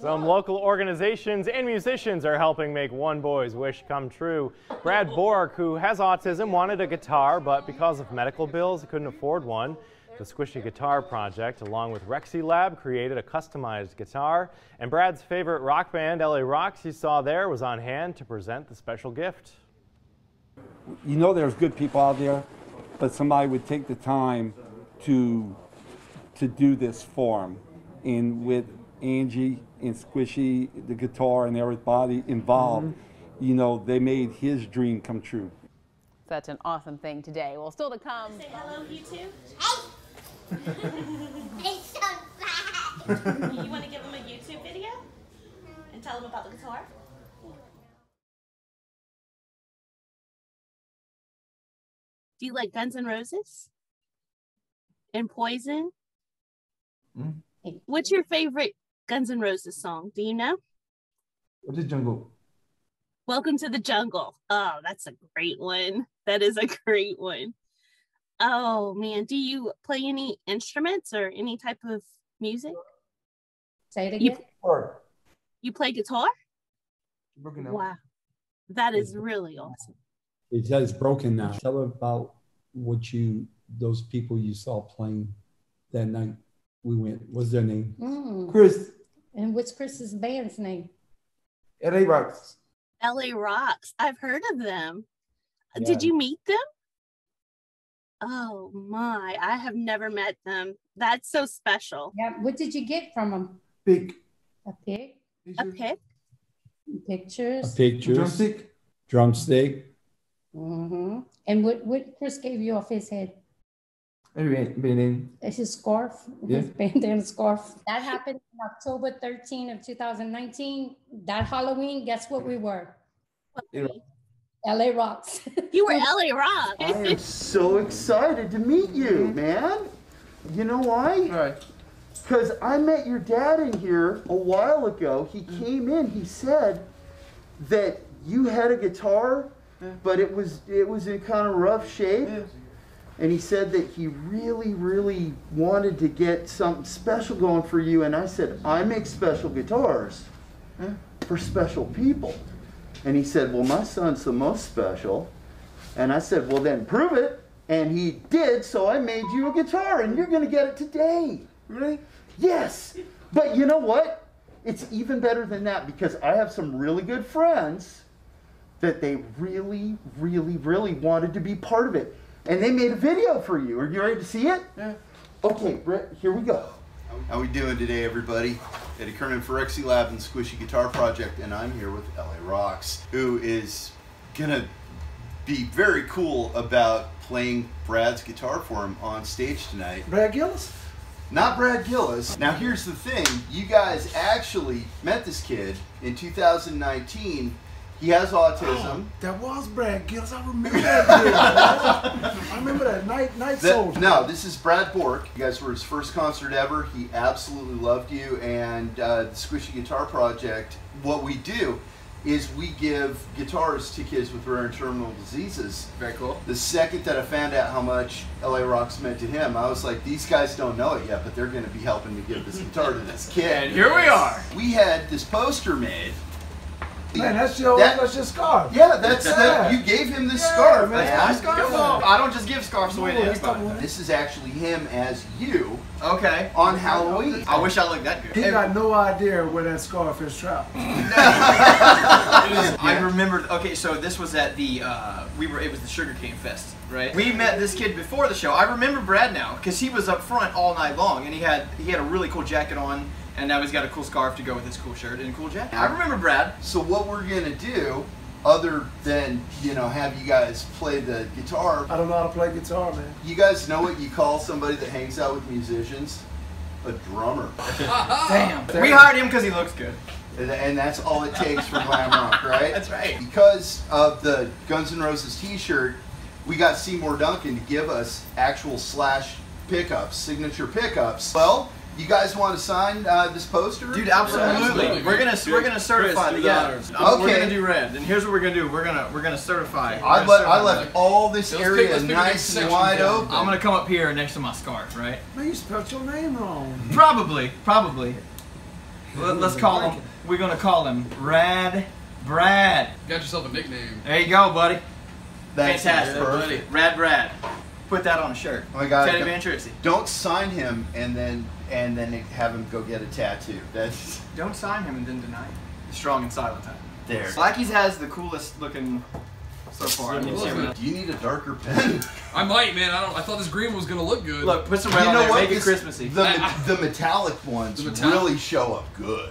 Some local organizations and musicians are helping make one boy's wish come true. Brad Bork, who has autism, wanted a guitar, but because of medical bills, he couldn't afford one. The Squishy Guitar Project, along with Rexylab, created a customized guitar, and Brad's favorite rock band, LA Rocks, you saw there, was on hand to present the special gift. You know there's good people out there, but somebody would take the time to do this for them. And with Angie and Squishy, the guitar, and everybody involved, you know, they made his dream come true. Such an awesome thing today. Well, still to come. Say hello, you two. Hey! It's so fun. You want to give them a YouTube video and tell them about the guitar? Do you like Guns N' Roses and Poison? What's your favorite Guns N' Roses song? Do you know? What's the jungle? Welcome to the Jungle. Oh, that's a great one. That is a great one. Oh man, do you play any instruments or any type of music? Say it again. You play guitar? Broken now. Wow, that is really awesome. It's broken now. Tell about what those people you saw playing that night we went. What's their name? Chris. And what's Chris's band's name? LA Rocks. LA Rocks. I've heard of them. Yeah. Did you meet them? Oh my, I have never met them. That's so special. Yeah, what did you get from them? Pig. A pig? A pig? Pictures? A picture. Drumstick. Drumstick. Mm-hmm. And what Chris gave you off his head? His scarf, yeah. His bandana scarf. That happened on October 13 of 2019. That Halloween, guess what we were? LA Rocks. You were LA Rocks. I am so excited to meet you, man. You know why? Right. Because I met your dad in here a while ago. He came in, he said that you had a guitar, but it was in kind of rough shape. Yeah. And he said that he really, really wanted to get something special going for you. And I said, I make special guitars for special people. And he said, well, my son's the most special. And I said, well, then prove it. And he did, so I made you a guitar, and you're going to get it today. Really? Yes. But you know what? It's even better than that, because I have some really good friends that they really, really, really wanted to be part of it. And they made a video for you. Are you ready to see it? Yeah. Okay, Brett, here we go. How we doing today, everybody? Eddie Curnan for Rexylab and Squishy Guitar Project, and I'm here with LA Rocks, who is gonna be very cool about playing Brad's guitar for him on stage tonight. Brad Gillis? Not Brad Gillis. Now here's the thing, you guys actually met this kid in 2019. He has autism. Oh, that was Brad Gillis. I remember that. I remember that night soldier. No, this is Brad Bork. You guys were his first concert ever. He absolutely loved you. And the Squishy Guitar Project, what we do is we give guitars to kids with rare and terminal diseases. Very cool. The second that I found out how much LA Rocks meant to him, I was like, these guys don't know it yet, but they're going to be helping to give this guitar to this kid. And here we are. We had this poster made. Man, that's your scarf. Yeah, you gave him this scarf, man. I don't just give scarves away. This is actually him as you. Okay. On Halloween. I wish I looked that good. He got no idea where that scarf is trapped. I remembered. Okay, so this was at the it was the Sugarcane Fest, right? We met this kid before the show. I remember Brad now because he was up front all night long, and he had a really cool jacket on. And now he's got a cool scarf to go with his cool shirt and a cool jacket. I remember Brad. So what we're gonna do, other than, you know, have you guys play the guitar. I don't know how to play guitar, man. You guys know what you call somebody that hangs out with musicians? A drummer. Damn. We hired him because he looks good. And that's all it takes for glam rock, right? That's right. Because of the Guns N' Roses t-shirt, we got Seymour Duncan to give us actual Slash pickups, signature pickups. Well, you guys want to sign this poster? Dude, absolutely. We're gonna certify the guys. Okay. We're gonna do red. And here's what we're gonna do. We're gonna certify. I left all this area nice and wide open. I'm gonna come up here next to my scarf, right? Man, you spelled your name wrong. Probably. Let's call him. We're gonna call him Brad. Got yourself a nickname. There you go, buddy. That's fantastic, buddy. Brad. Put that on a shirt. Oh my God. Teddy Van Tracy. Don't sign him and then have him go get a tattoo. That's. Don't sign him and then deny it. Strong and silent time. There. Slacky's has the coolest looking. So far. Do you need a darker pen? I might, man. I thought this green one was gonna look good. Look, put some red on there. Make it Christmassy. The metallic ones really show up good.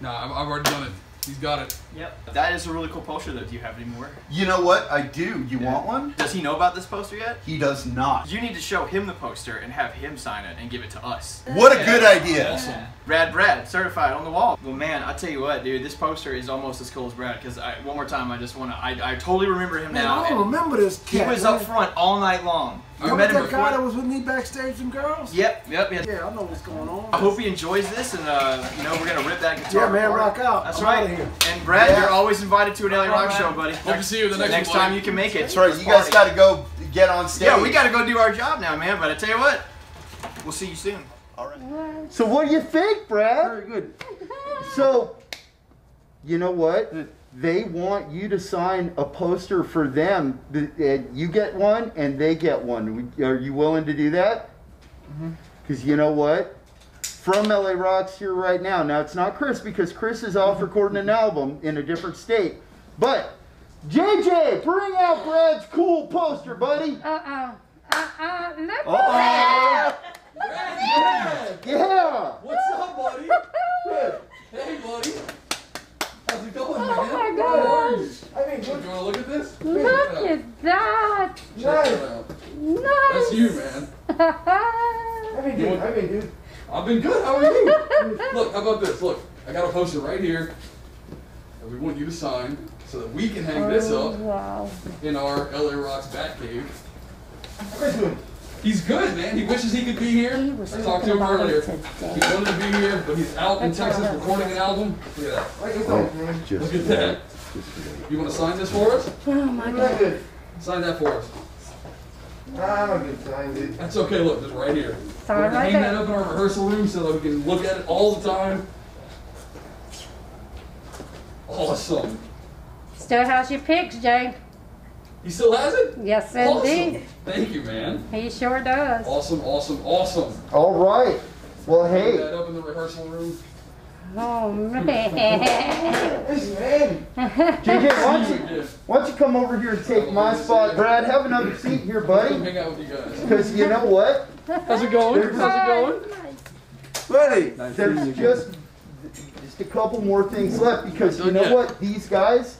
Nah, I've already done it. He's got it. Yep. That is a really cool poster though. Do you have any more? You know what? I do. You want one? Does he know about this poster yet? He does not. You need to show him the poster and have him sign it and give it to us. What a good idea. Awesome. Brad, certified on the wall. Well, man, I'll tell you what, dude. This poster is almost as cool as Brad because one more time, I just want to, I totally remember him now. I don't remember this kid. He was up front all night long. You met him before. That guy that was with me backstage and girls? Yep. Yeah, I know what's going on. I hope he enjoys this, and you know, we're going to rip that guitar. Yeah, man, rock out. That's right. And Brad, you're always invited to an LA Rock show, buddy. Hope to see you the next time you can make it. That's right. You guys got to go get on stage. Yeah, we got to go do our job now, man, but I tell you what, we'll see you soon. All right. So what do you think, Brad? Very good. So, you know what? They want you to sign a poster for them. And you get one, and they get one. Are you willing to do that? Because you know what? From LA Rocks here right now. Now, it's not Chris, because Chris is off recording an album in a different state. But, JJ, bring out Brad's cool poster, buddy. Brad! Yeah! What's up, buddy? Hey, buddy. How's it going, man? Oh my gosh! I mean, do you want to look at this? Look at that! Nice! That's you, man. How you been, dude? I've been good. How are you? Look, how about this? Look, I got a poster right here that we want you to sign so that we can hang this up in our LA Rocks Batcave. How are you doing? He's good, man. He wishes he could be here. I talked to him earlier. He wanted to be here, but he's out in Texas recording an album. Look at that. Look at that. You want to sign this for us? Oh my God. Sign that for us. I'm a good sign, dude. That's okay. Look, just right here. We're gonna hang that up in our rehearsal room so that we can look at it all the time. Awesome. Still has your pics, Jay. He still has it? Yes, indeed. Awesome. Thank you, man. He sure does. Awesome. All right. Well, hey. Put that up in the rehearsal room. Oh, man. Listen, man. JJ, why don't you come over here and take my spot? Brad, have another seat here, buddy. Hang out with you guys. Because you know what? How's it going? Buddy, nice. There's just a couple more things left because you know what? These guys,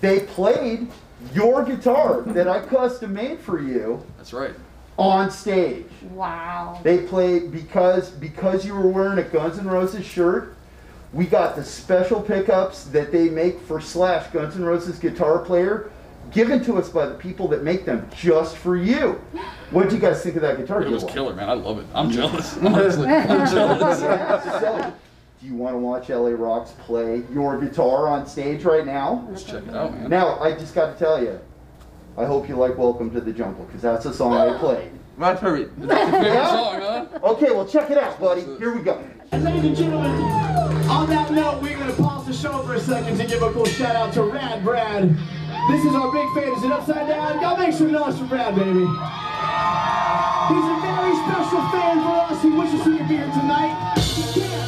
they played your guitar that I custom made for you. That's right. On stage. Wow. They played because you were wearing a Guns N' Roses shirt. We got the special pickups that they make for Slash, Guns N' Roses guitar player, given to us by the people that make them just for you. What do you guys think of that guitar? It was killer, man. I love it. I'm jealous. Honestly, I'm jealous. So, do you want to watch LA Rocks play your guitar on stage right now? Let's check it out, man. Now, I just got to tell you, I hope you like Welcome to the Jungle, because that's the song I played. My favorite. That's your favorite song, huh? Okay, well, check it out, buddy. Here we go. And ladies and gentlemen, on that note, we're going to pause the show for a second to give a cool shout out to Brad. This is our big fan. Is it upside down? Y'all make some noise for Brad, baby. He's a very special fan for us. He wishes he could be here tonight. He can't.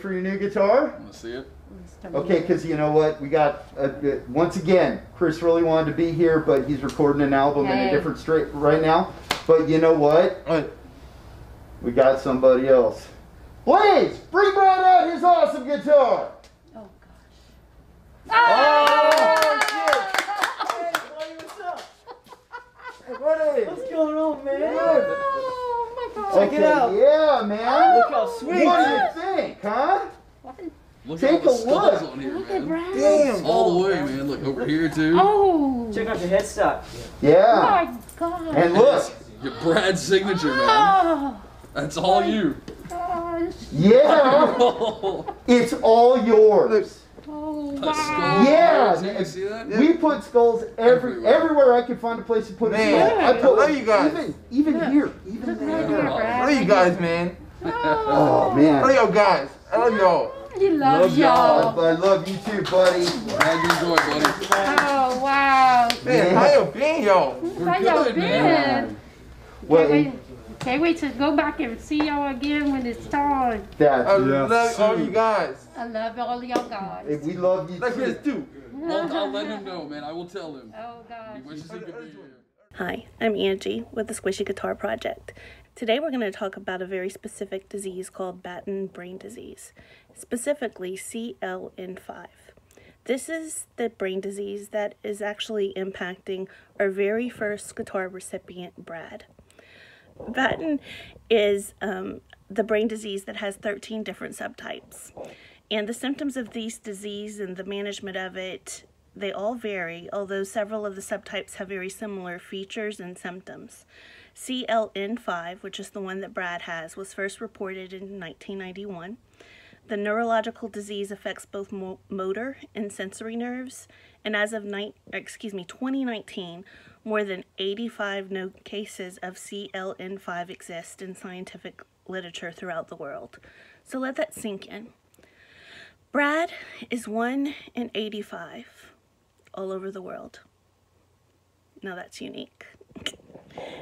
for your new guitar? I want to see it. Okay, because you know what? We got, once again, Chris really wanted to be here, but he's recording an album in a different state right now. But you know what? We got somebody else. Please, bring Brad out his awesome guitar. Oh, gosh. Oh, shit. Hey, play yourself. Hey, what's going on, man? Oh, my God. Check it out. Yeah, man. Oh, look how sweet. What do you think, huh? Look Take a look. On here, look man. At Brad. Damn. All the way, man. Look over here, too. Oh. Check out the headstock. Yeah. Oh, my God. And look. Your Brad's signature, man. That's all you. Gosh. Yeah. It's all yours. Oh, wow. Yeah. You see that? We put skulls everywhere I could find a place to put man. A skull. I love you guys. Even yeah. here. Even there. I love you guys, man. Oh, man. I love y'all guys. I love y'all. He loves y'all. I love you too, buddy. Glad you enjoyed, buddy. Oh, wow. Man, how you been, y'all? How y'all been? Man. Well, can't wait to go back and see y'all again when it's time. I love all you guys. I love all y'all guys. And we love you too. I'll let him know, man. I will tell him. Oh, God. He wishes he could be here. Hi, I'm Angie with the Squishy Guitar Project. Today we're going to talk about a very specific disease called Batten Brain Disease, specifically CLN5. This is the brain disease that is actually impacting our very first guitar recipient, Brad. Batten is the brain disease that has 13 different subtypes. And the symptoms of this disease and the management of it, they all vary, although several of the subtypes have very similar features and symptoms. CLN5, which is the one that Brad has, was first reported in 1991. The neurological disease affects both motor and sensory nerves, and as of 2019, more than 85 known cases of CLN5 exist in scientific literature throughout the world. So let that sink in. Brad is 1 in 85 all over the world. Now that's unique.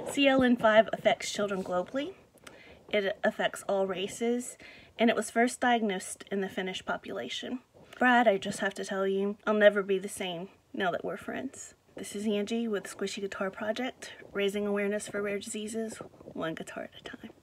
CLN5 affects children globally, it affects all races, and it was first diagnosed in the Finnish population. Brad, I just have to tell you, I'll never be the same now that we're friends. This is Angie with Squishy Guitar Project, raising awareness for rare diseases, one guitar at a time.